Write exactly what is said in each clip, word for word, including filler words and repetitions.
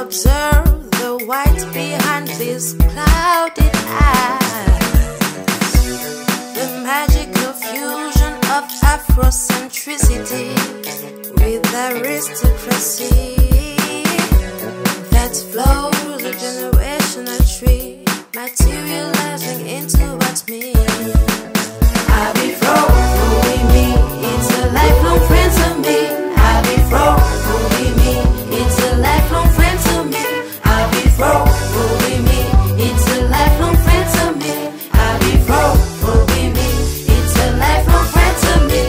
Observe the white behind these clouded eyes, the magical fusion of Afrocentricity with aristocracy that flows a generational tree, materializing into what's me. I'll be fro, fooling me, it's a lifelong friend to me. I'll be fro, fooling me, it's a lifelong friend to me. I'll be fro, fooling me, it's a lifelong friend to me. I'll be fro, fooling me, it's a lifelong friend to me.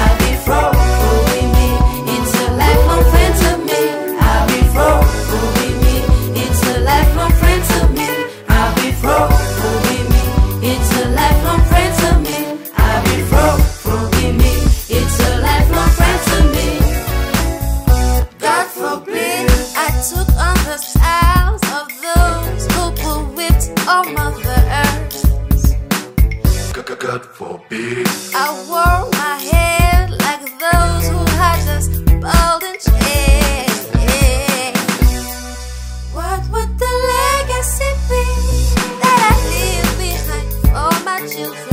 I'll be fro, fooling me, it's a lifelong friend to me. I'll be fro, fooling me, it's a lifelong friend to me. I'll be fro, fooling me, it's a lifelong friend to me. I'll be fro, forgive me, it's a lifelong friend to me. God forbid I took on the styles of those who whipped all Mother Earth. God forbid I wore my hair like those who had us bald and shaved. What would the legacy be that I leave behind for my children?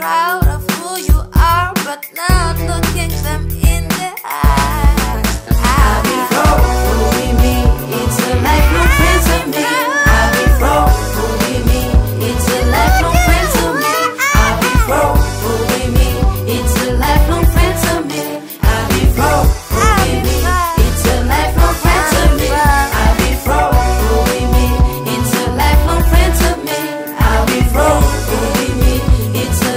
Proud of who you are, but not looking them in the eye. I'll be fro, fooling me, it's a lifelong friend to me. I'll be fro, fooling me, it's a lifelong friend to me. I'll be fro, fooling me, it's a lifelong friend to me. I'll be fro, fooling me, it's a lifelong friend to me. I'll be fro, fooling me, it's a lifelong friend to me. I'll be fro.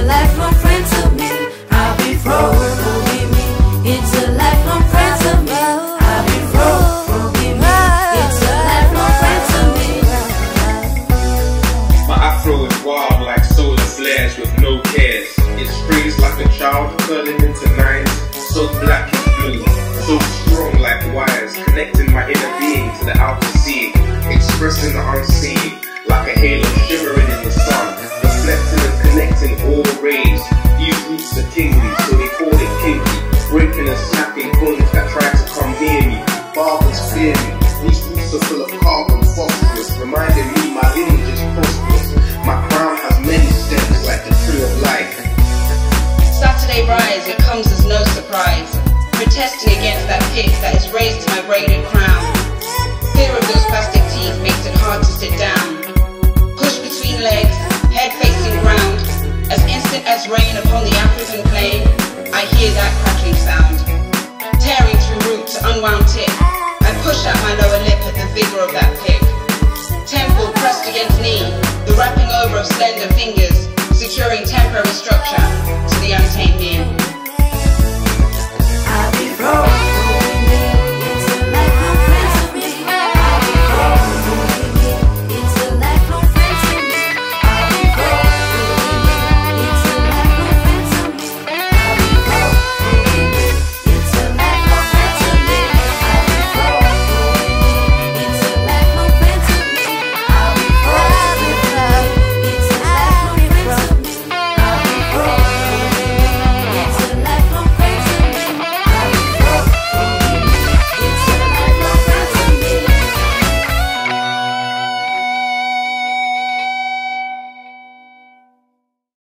Lifelong friend to me, I'll be fro, forgive me, it's a lifelong friend to me. I'll be fro, forgive me, it's a lifelong friend to me. My afro is wild like solar flares with no cares. It springs like a child curling into nines, so black and blue, so strong like wires, connecting my inner being to the outer sea, expressing the unseen like a halo shimmering in the sun, reflecting and connecting all rays. These roots are kingly, so they call it kinky, breaking and snapping bones that try to come near me. Barbers fear me. These roots are full of carbon phosphorus, reminding me my lineage is prosperous. My crown has many stems like the tree of life. Saturday rise, it comes as no surprise, protesting against that pig that is raised to my braided crown. Fear of those plastic teeth makes it hard to sit down. Push between legs, head facing ground, as instant as rain upon the African plain, I hear that cracking sound. Tearing through root to unwound tip, I push out my lower lip at the vigour of that pick. Temple pressed against knee, the wrapping over of slender fingers, securing temporary structure to the untamed.